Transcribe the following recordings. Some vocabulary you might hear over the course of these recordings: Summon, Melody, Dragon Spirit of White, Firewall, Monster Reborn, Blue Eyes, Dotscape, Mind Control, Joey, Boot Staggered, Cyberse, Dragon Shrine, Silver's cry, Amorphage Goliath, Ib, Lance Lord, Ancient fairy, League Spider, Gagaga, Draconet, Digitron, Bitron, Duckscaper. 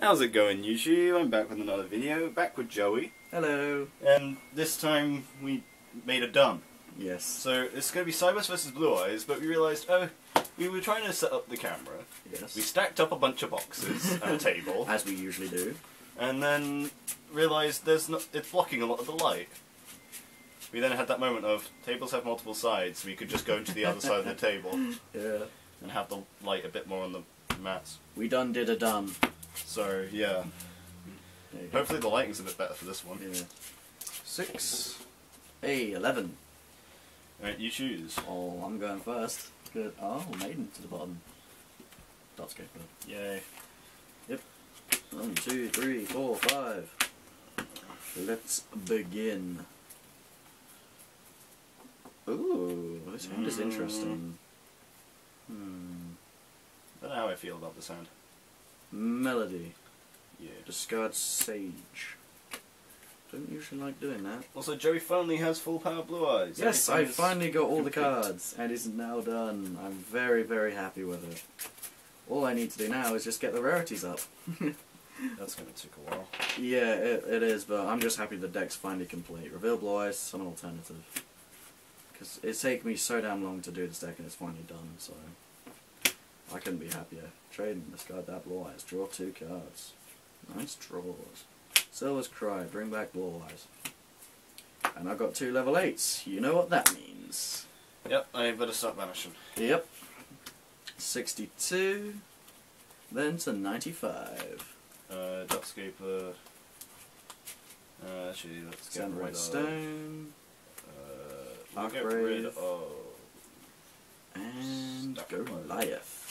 How's it going, YouTube? I'm back with another video, back with Joey. Hello. And this time we made a dumb. Yes. So it's going to be Cyberse versus Blue Eyes, but we realised, oh, we were trying to set up the camera. Yes. We stacked up a bunch of boxes and a table. As we usually do. And then realised it's blocking a lot of the light. We then had that moment of, tables have multiple sides, so we could just go into the other side of the table. Yeah. And have the light a bit more on the mats. We done did a dumb. So, yeah. Hopefully the lighting's a bit better for this one. Yeah. 6. Hey, 11. Alright, you choose. Oh, I'm going first. Good. Oh, Maiden to the bottom. Dotscaper. Yay. Yep. 1, 2, 3, 4, 5. Let's begin. Ooh, this hand is interesting. I don't know how I feel about this hand. Melody. Yeah. Discard Sage. Don't usually like doing that. Also, Joey finally has full power Blue Eyes. Yes, I finally got all the cards, and it's now done. I'm very, very happy with it. All I need to do now is just get the rarities up. That's going to take a while. Yeah, it is, but I'm just happy the deck's finally complete. Reveal Blue Eyes, Summon alternative. Because it's taken me so damn long to do this deck, and it's finally done, so I couldn't be happier. Trade and discard that Blue Eyes. Draw 2 cards. Nice draws. Silver's Cry. Bring back Blue Eyes. And I've got 2 level 8s. You know what that means. Yep, I better start vanishing. Yep. 62. Then to 95. Duckscaper. Actually, let's get Sand White Stone. Arc Brave. Get rid of... And Goliath.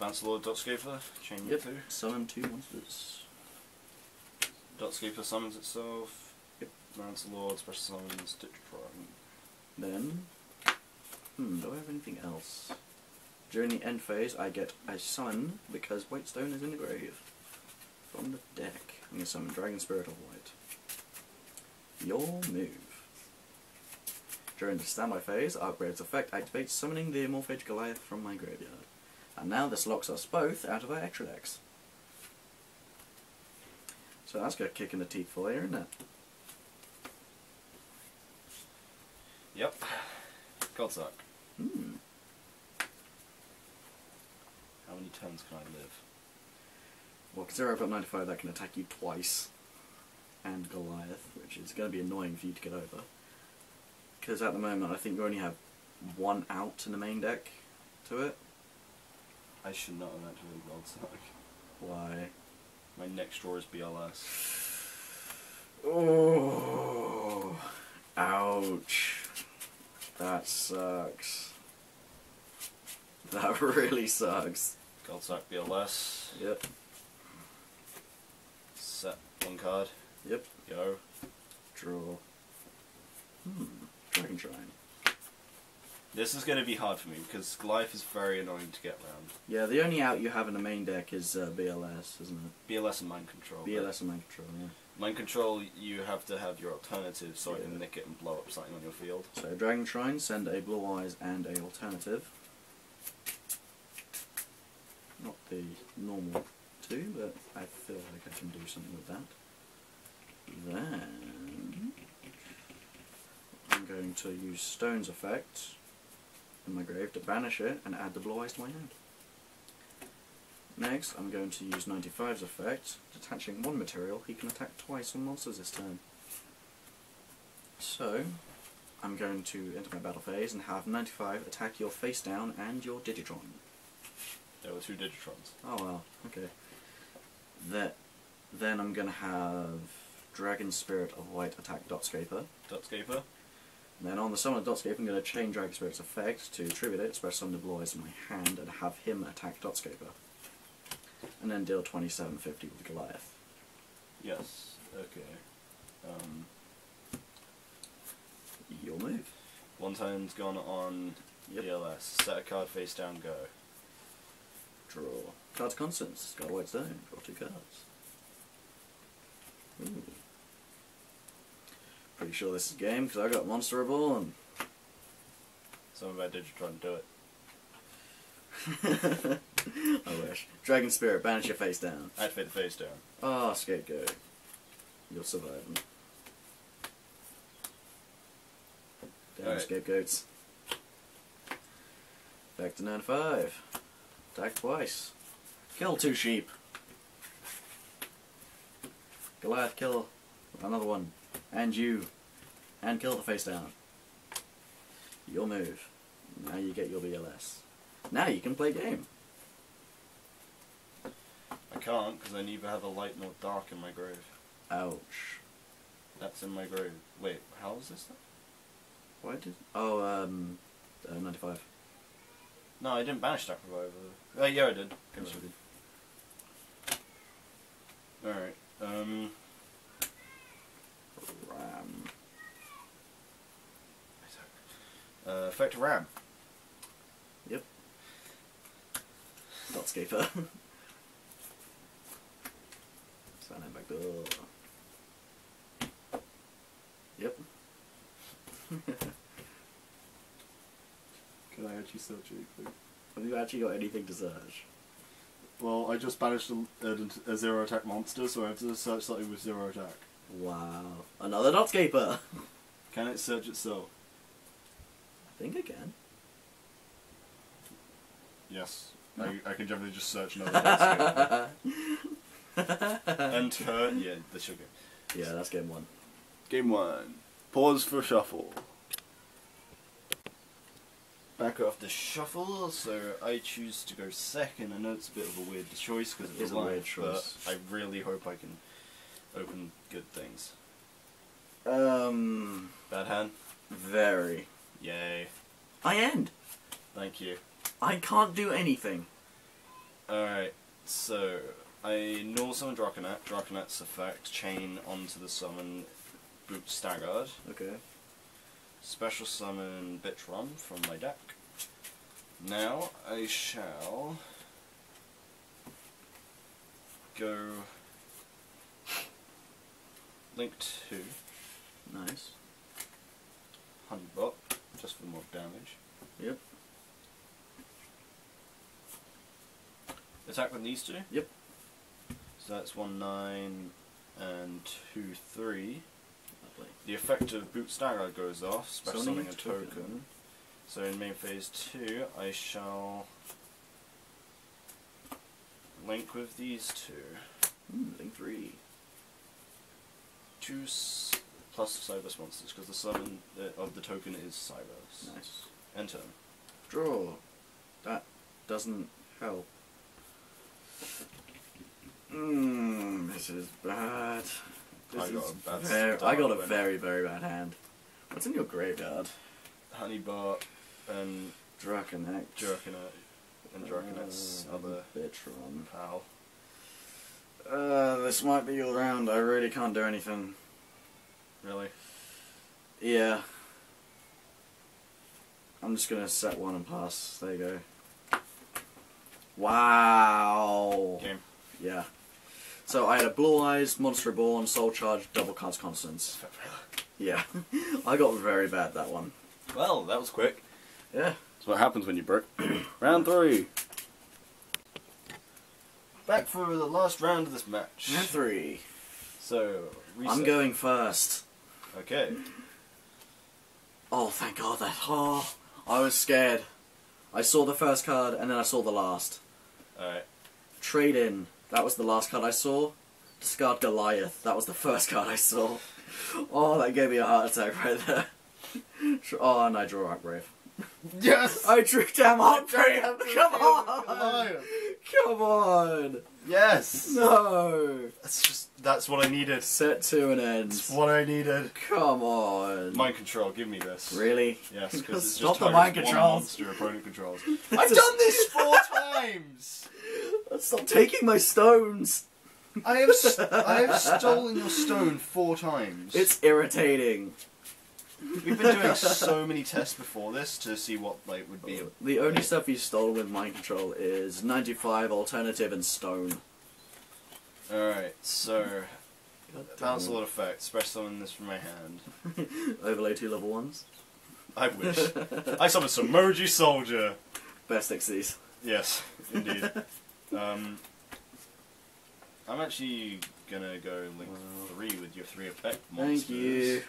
Lance Lord, Dotscaper, chain yep. 2. Summon 2 monsters. Dotscaper summons itself. Yep. Lance Lord special summons Digitron. Then, do I have anything else? During the end phase, I get a summon because White Stone is in the grave. From the deck, I'm going to summon Dragon Spirit of White. Your move. During the standby phase, Arc Brave's effect activates summoning the Amorphage Goliath from my graveyard. And now this locks us both out of our extra decks. So that's got a kick in the teeth for you, isn't it? Yep. God suck. How many turns can I live? Well, considering I've got 95, that can attack you twice. And Goliath, which is going to be annoying for you to get over. Because at the moment, I think you only have 1 out in the main deck to it. I should not have activated Dotscape. Why? My next draw is BLS. Oh, ouch. That sucks. That really sucks. Dotscape BLS. Yep. Set 1 card. Yep. Go. Draw. Dragon Shrine. This is going to be hard for me because Goliath is very annoying to get round. Yeah, the only out you have in the main deck is BLS, isn't it? BLS and Mind Control. BLS and Mind Control, yeah. Mind Control, you have to have your alternative so I can nick it and blow up something on your field. So, Dragon Shrine, send a Blue Eyes and a alternative. Not the normal 2, but I feel like I can do something with that. Then, I'm going to use Stone's effect in my grave to banish it and add the Blue Eyes to my hand. Next, I'm going to use 95's effect. Detaching 1 material, he can attack twice on monsters this turn. So, I'm going to enter my battle phase and have 95 attack your face down and your Digitron. There were 2 Digitrons. Oh well, okay. Then I'm going to have Dragon Spirit of White attack Dotscaper. Dotscaper. Then on the summon of Dotscape, I'm going to change Dragon Spirit's effect to tribute it, special summon the Blue Eyes in my hand, and have him attack Dotscaper. And then deal 2750 with Goliath. Yes, okay. Your move. 1 turn's gone on BLS. Set a card face down, go. Draw. Cards constant, discard White Stone, draw 2 cards. Ooh. Pretty sure this is game because I got Monster Reborn. Something about Digitron, do it. I wish. Dragon Spirit, banish your face down. I'd fit the face down. Ah, oh, Scapegoat. You're surviving. Damn right. Scapegoats. Back to 9-5. Attack twice. Kill two sheep. Goliath, kill another one. And you. And kill the face down. You'll move. Now you get your BLS. Now you can play game. I can't, because I neither have a light nor dark in my grave. Ouch. That's in my grave. Wait, how is this? Why did... Oh, 95. No, I didn't banish that reviver. Oh, yeah, I did. Yes, you did. Alright, Ram. Effect Ram. Yep. Dotscaper. Sign him back door. Yep. Can I actually search it? Have you actually got anything to search? Well, I just banished a zero attack monster, so I have to search something with zero attack. Wow. Another Dotscaper! Can it search itself? I think I can. Yes. No. I can generally just search another Dotscaper. And turn. Yeah, this should go. Yeah, that's game one. Game one. Pause for shuffle. Back off the shuffle, so I choose to go second. I know it's a bit of a weird choice because it is a weird choice. But I really hope I can open good things. Bad hand? Very. Yay. I end! Thank you. I can't do anything. Alright, so I normal summon Draconet. Draconet's effect, chain onto the summon Boot Staggered. Okay. Special summon Bitron from my deck. Now I shall go Link 2. Nice. Honeybot, just for more damage. Yep. Attack with these two? Yep. So that's 1-9 and 2-3. The effect of Boot Stagger goes off, special summoning a token. So in main phase 2, I shall link with these two. Link 3. 2 plus Cyberse monsters, because the summon of the token is Cyberse. Nice. Enter. Draw. That doesn't help. This is bad. I got a very, very bad hand. What's in your graveyard? Honeybot and Draconet. And Draconet's other Bitron pal. This might be your round. I really can't do anything. Really? Yeah. I'm just gonna set one and pass. There you go. Wow. Game. Yeah. So I had a Blue Eyes, Monster Reborn, Soul Charge, Double Cards Constance. Yeah. I got very bad that one. Well, that was quick. Yeah. That's what happens when you broke. Round 3. Back for the last round of this match. Round 3. So, reset. I'm going first. Okay. Oh, thank God that. Oh, I was scared. I saw the first card and then I saw the last. Alright. Trade in. That was the last card I saw. Discard Goliath. That was the first card I saw. Oh, that gave me a heart attack right there. Oh, and I drew Arc Brave. Yes! I drew damn Arc Brave! Come on! Goliath. Come on! Yes! No! That's just, that's what I needed. Set to an end. That's what I needed. Come on. Mind Control, give me this. Really? Yes, because it's just the Mind Control monster opponent controls. I've done this 4 times! Stop taking my stones! I have stolen your stone 4 times. It's irritating. We've been doing so many tests before this to see what like would be. The only stuff you stole with Mind Control is 95 alternative and stone. Alright, so bounce a lot of effects. Special summon this from my hand. Overlay 2 level 1s. I wish. I summoned Submergy Soldier. Best XCs. Yes, indeed. I'm actually gonna go link 3 with your 3 effect monsters. Thank you.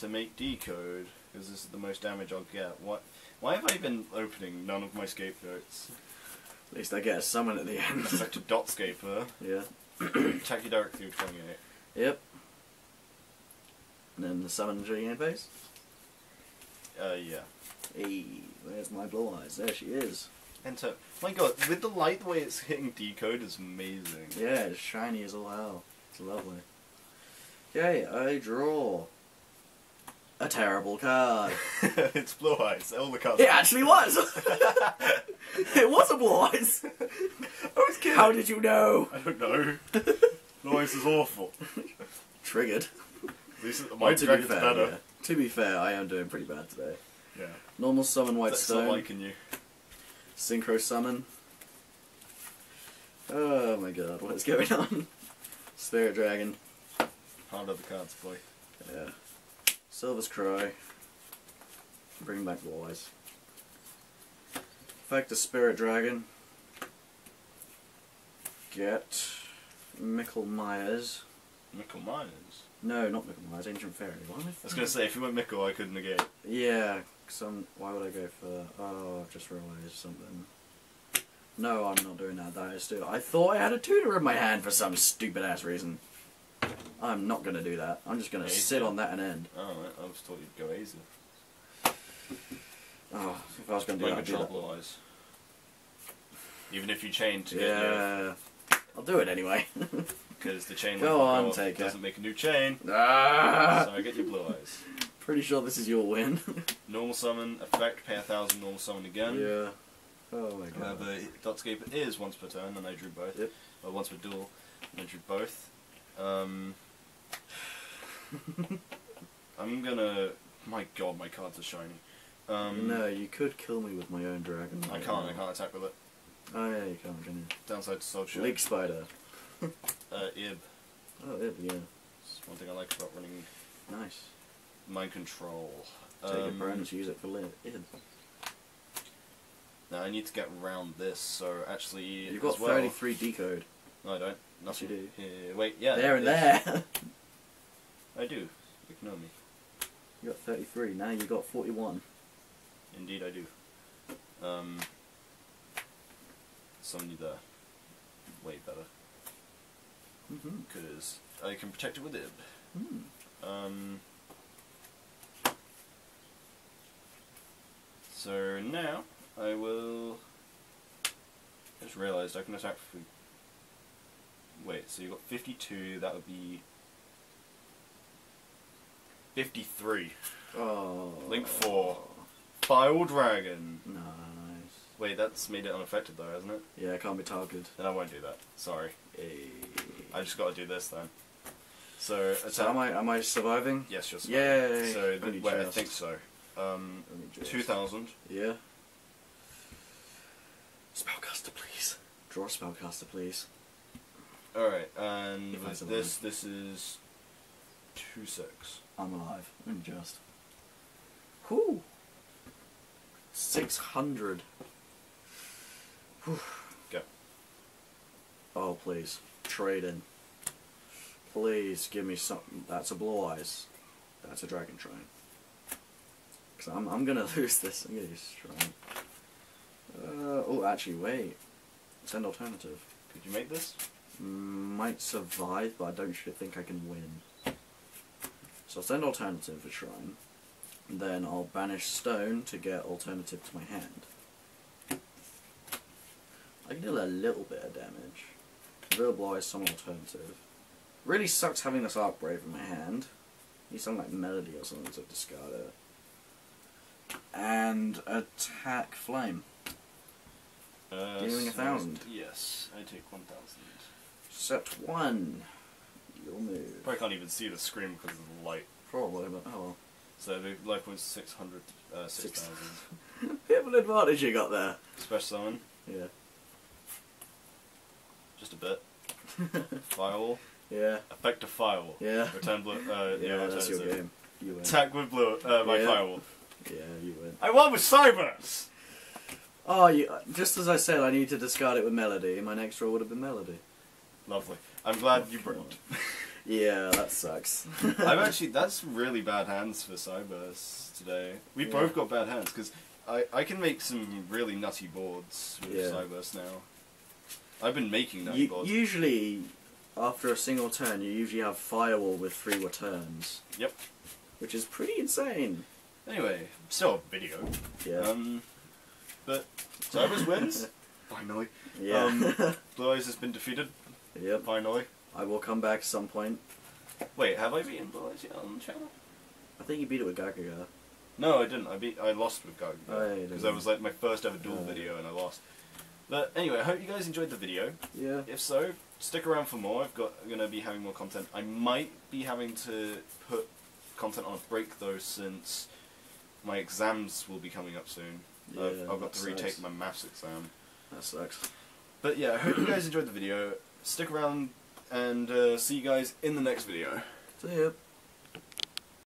To make Decode, because this is the most damage I'll get. What? Why have I been opening none of my scapegoats? At least I get a summon at the end. Like to Dotscaper. Yeah. Attack you direct through 28. Yep. And then the summon during your phase? Yeah. Hey, where's my Blue Eyes? There she is. Enter. My god, with the light, the way it's hitting Decode is amazing. Yeah, it's shiny as all hell. It's lovely. Okay, I draw a terrible card. It's Blue Eyes. All the cards. It actually was! It was a Blue Eyes! I was kidding. How did you know? I don't know. Blue Eyes is awful. Triggered. My dragon's better. Yeah. To be fair, I am doing pretty bad today. Yeah. Normal summon White Stone. Not liking you. Synchro summon. Oh my god, what is going on? Spirit dragon. Hard other cards, boy. Yeah. Silver's cry. Bring back Blue Eyes. Effect the Spirit dragon. Get Michael Myers. Michael Myers? No, not Michael Myers, Ancient Fairy. What am I was going to say, if you went Michael, I couldn't negate. Yeah, why would I go for... Oh, I've just realised something. No, I'm not doing that. That is stupid. I thought I had a tutor in my hand for some stupid-ass reason. I'm not going to do that. I'm just going to sit on that and end. Oh, I was thought you'd go easy. Oh, if I was going to do that, I'd do that. Even if you chained to get there. I'll do it anyway. Because the chain doesn't make a new chain. Ah! So I get your Blue Eyes. Pretty sure this is your win. Normal summon, effect, pay 1,000, normal summon again. Yeah. Oh my god. But Dotscaper is once per turn, and I drew both. Yep. Or once per duel, and I drew both. I'm gonna... My god, my cards are shiny. No, you could kill me with my own dragon. I can't attack with it. Oh yeah, you can't, can you? Downside to Soul Shield. League Spider. Ib. Oh, Ib, yeah. That's one thing I like about running... Nice. Mind Control. Take a bonus, use it for Ib. Now, I need to get around this, so actually... You've got 33 decode. No, I don't. Yes, you do. Wait, yeah. There and there! I do. Ignore me. You got 33, now you got 41. Indeed, I do. Somebody there. Way better. Because I can protect it with Ib. So now I will. I just realised I can attack. Wait, so you got 52. That would be 53. Oh. Link 4. Firewall dragon. Nice. Wait, that's made it unaffected though, hasn't it? Yeah, it can't be targeted. Then I won't do that. Sorry. I just got to do this then. So am I surviving? Yes, you're surviving. Yay! So I think so. 2,000. Yeah. Spellcaster, please. Draw a spellcaster, please. All right, and this is 2/6. I'm alive. I'm just. Whoo! 600. Whew. Go. Oh please. Trade in. Please give me something. That's a Blue Eyes. That's a Dragon Shrine. Because I'm gonna lose this. I'm gonna use Shrine. Oh, actually, wait. Send alternative. Could you make this? Might survive, but I don't think I can win. So I'll send alternative for Shrine. And then I'll banish Stone to get alternative to my hand. I can deal a little bit of damage. Real Blow is some alternative. Really sucks having this Arc Brave in my hand. Need something like Melody or something to discard it. And attack Flame. Dealing 1,000. Yes, I take 1,000. Set 1. You'll move. Probably can't even see the screen because of the light. Probably, but oh well. So the life points 600, 6,000. Bit of an advantage you got there. Special summon. Yeah. Just a bit. Firewall. Yeah. Effect of Firewall. Yeah. Return blue. Yeah, that's your game. You win. Attack with blue. My Firewall. Yeah, you win. I won with Cyberse! Oh, you, just as I said, I need to discard it with Melody. My next roll would have been Melody. Lovely. I'm glad you burned. Yeah, that sucks. I'm actually, that's really bad hands for Cyberse today. We both got bad hands, because I can make some really nutty boards with Cyberse now. I've been making nutty boards. Usually, after a single turn, you usually have Firewall with 3 returns. Yep. Which is pretty insane. Anyway, still a video. Yeah. But Cyberse wins. Finally. Yeah. Blue Eyes has been defeated. Yep. Finally. I will come back some point. Wait, have I beaten Blue Eyes yet on the channel? I think you beat it with Gagaga. No, I didn't. I lost with Gagaga. Because that was like my first ever duel video and I lost. But anyway, I hope you guys enjoyed the video. Yeah. If so, stick around for more. I'm going to be having more content. I might be having to put content on a break though, since my exams will be coming up soon. Yeah, I've got to retake my maths exam. That sucks. But yeah, I hope you guys enjoyed the video. Stick around and see you guys in the next video. See ya.